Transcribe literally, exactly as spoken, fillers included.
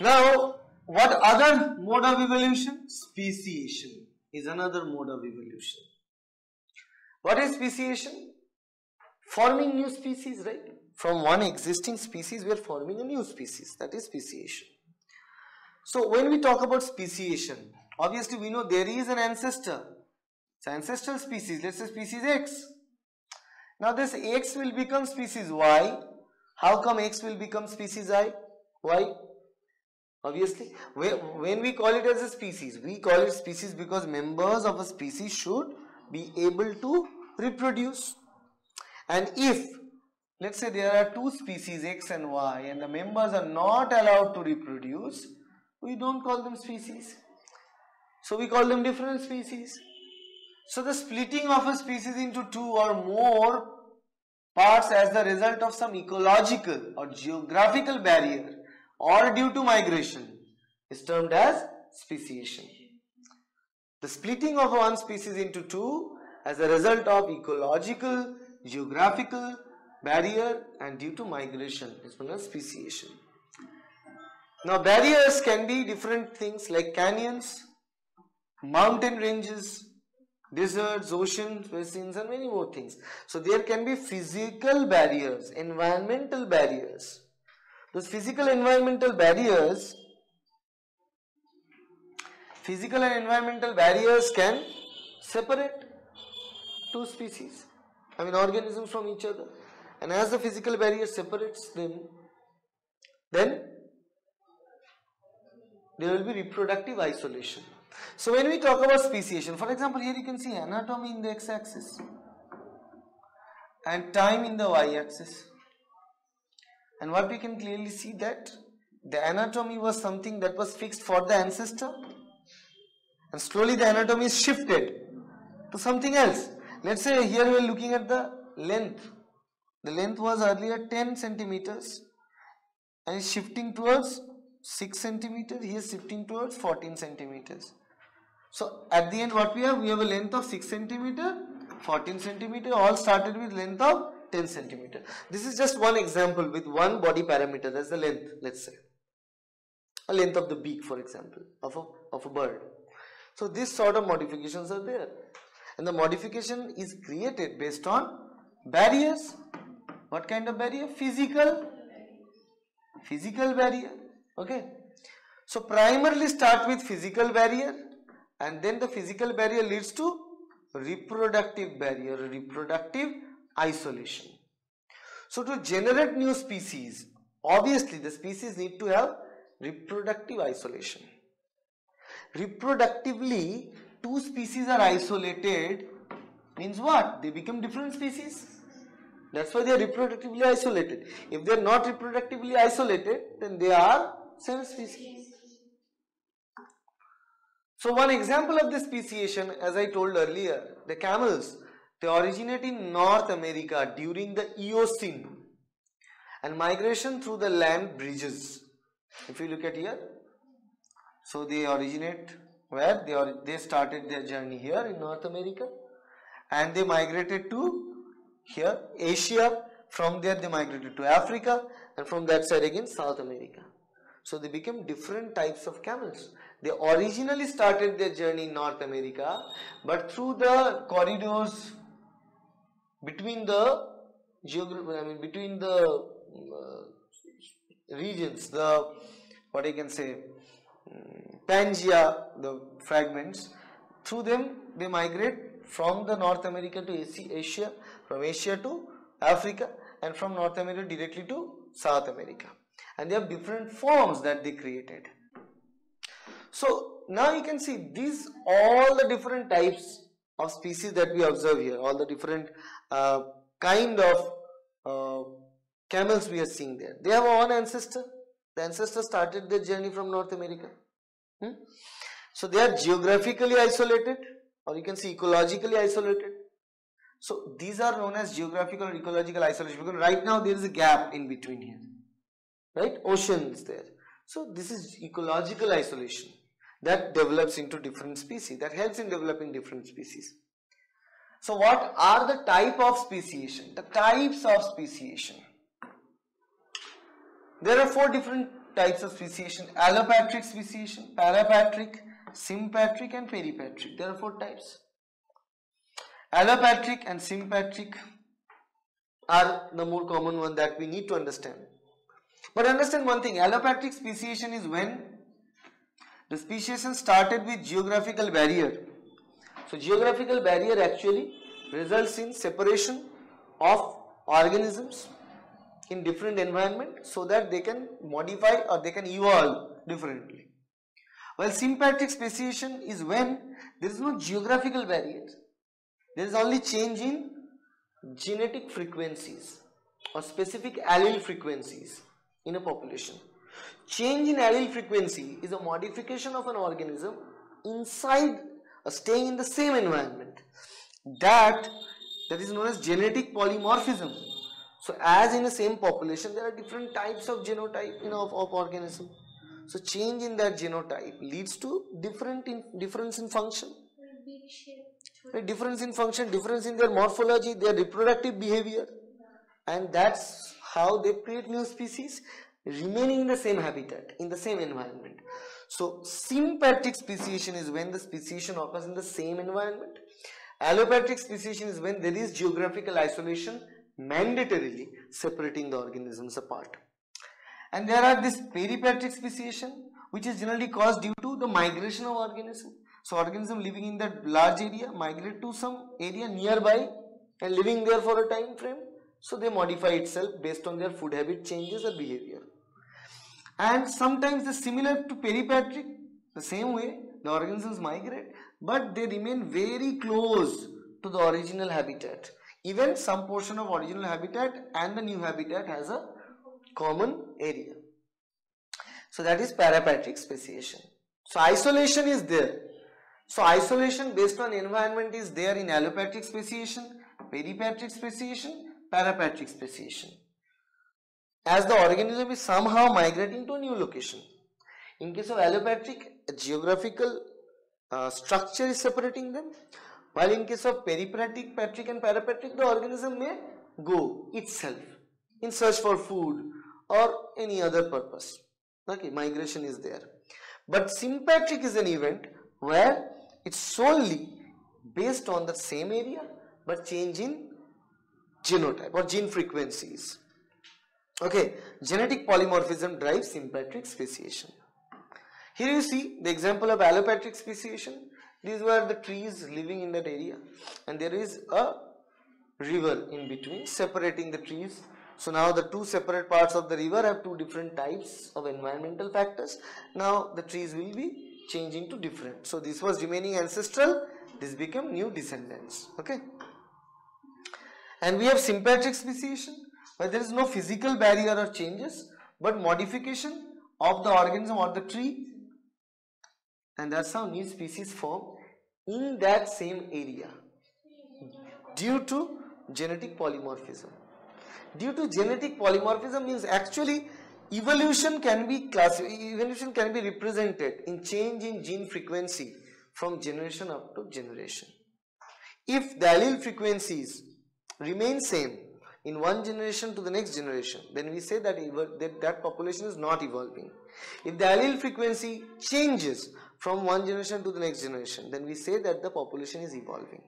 Now, what other mode of evolution? Speciation is another mode of evolution. What is speciation? Forming new species, right? From one existing species, we are forming a new species. That is speciation. So, when we talk about speciation, obviously we know there is an ancestor. It's an ancestral species. Let's say species X. Now, this X will become species Y. How come X will become species I? Why? Obviously, when we call it as a species, we call it species because members of a species should be able to reproduce. And if, let's say there are two species X and Y and the members are not allowed to reproduce, we don't call them species. So, we call them different species. So, the splitting of a species into two or more parts as the result of some ecological or geographical barrier or due to migration is termed as speciation. The splitting of one species into two as a result of ecological, geographical barrier and due to migration is known as speciation. Now, barriers can be different things like canyons, mountain ranges, deserts, oceans, basins and many more things. So, there can be physical barriers, environmental barriers. Those physical environmental barriers, physical and environmental barriers can separate two species, I mean organisms from each other. And as the physical barrier separates them, then there will be reproductive isolation. So, when we talk about speciation, for example, here you can see anatomy in the x-axis and time in the y-axis. And what we can clearly see that the anatomy was something that was fixed for the ancestor, and slowly the anatomy is shifted to something else. Let's say here we are looking at the length. The length was earlier ten centimeters and is shifting towards six centimeters. He is shifting towards fourteen centimeters. So, at the end what we have? We have a length of six centimeter, fourteen centimeter, all started with length of ten centimeter. This is just one example with one body parameter, that's the length, let's say. A length of the beak, for example, of a, of a bird. So, this sort of modifications are there. And the modification is created based on barriers. What kind of barrier? Physical. Physical barrier. Okay. So, primarily start with physical barrier and then the physical barrier leads to reproductive barrier, reproductive isolation. So, to generate new species, obviously the species need to have reproductive isolation. Reproductively, two species are isolated means what? They become different species. That's why they are reproductively isolated. If they are not reproductively isolated, then they are same species. So, one example of this speciation, as I told earlier, the camels, they originate in North America during the Eocene and migration through the land bridges. If you look at here, so they originate where they, or they started their journey here in North America and they migrated to here Asia, from there they migrated to Africa and from that side again South America. So, they became different types of camels. They originally started their journey in North America, but through the corridors between the geography, I mean between the uh, regions, the what I can say um, Pangaea, the fragments, through them they migrate from the North America to Asia, from Asia to Africa and from North America directly to South America, and they have different forms that they created. So, now you can see these all the different types of species that we observe here, all the different uh, kind of uh, camels we are seeing there. They have one ancestor. The ancestor started their journey from North America. Hmm? So, they are geographically isolated or you can see ecologically isolated. So, these are known as geographical or ecological isolation because right now there is a gap in between here, right? Ocean is there. So, this is ecological isolation that develops into different species, that helps in developing different species. So, what are the type of speciation? The types of speciation. There are four different types of speciation: allopatric speciation, parapatric, sympatric and peripatric. There are four types. Allopatric and sympatric are the more common one that we need to understand. But understand one thing, allopatric speciation is when the speciation started with geographical barrier. So geographical barrier actually results in separation of organisms in different environment so that they can modify or they can evolve differently. While sympatric speciation is when there is no geographical barrier. There is only change in genetic frequencies or specific allele frequencies in a population. Change in allele frequency is a modification of an organism inside or staying in the same environment. That, that is known as genetic polymorphism. So as in the same population there are different types of genotype, you know, of, of organism. So change in that genotype leads to different in, difference in function. A difference in function, difference in their morphology, their reproductive behavior, and that's how they create new species remaining in the same habitat, in the same environment. So sympatric speciation is when the speciation occurs in the same environment. Allopatric speciation is when there is geographical isolation mandatorily separating the organisms apart. And there are this peripatric speciation, which is generally caused due to the migration of organisms. So organism living in that large area migrate to some area nearby and living there for a time frame. So they modify itself based on their food habit changes or behavior. And sometimes they are similar to peripatric, the same way the organisms migrate, but they remain very close to the original habitat. Even some portion of original habitat and the new habitat has a common area. So that is parapatric speciation. So isolation is there. So isolation based on environment is there in allopatric speciation, peripatric speciation, parapatric speciation. As the organism is somehow migrating to a new location. In case of allopatric, a geographical uh, structure is separating them. While in case of peripatric, patric and parapatric, the organism may go itself in search for food or any other purpose. Okay, migration is there. But sympatric is an event where it's solely based on the same area but change in genotype or gene frequencies. Okay, genetic polymorphism drives sympatric speciation. Here you see the example of allopatric speciation. These were the trees living in that area and there is a river in between separating the trees. So now the two separate parts of the river have two different types of environmental factors. Now the trees will be changing to different. So this was remaining ancestral, this became new descendants. Okay. And we have sympatric speciation where there is no physical barrier or changes but modification of the organism or the tree, and that's how new species form in that same area due to genetic polymorphism. Due to genetic polymorphism means actually evolution can be class, evolution can be represented in change in gene frequency from generation up to generation. If the allele frequencies remain same in one generation to the next generation, then we say that that, that population is not evolving. If the allele frequency changes from one generation to the next generation, then we say that the population is evolving.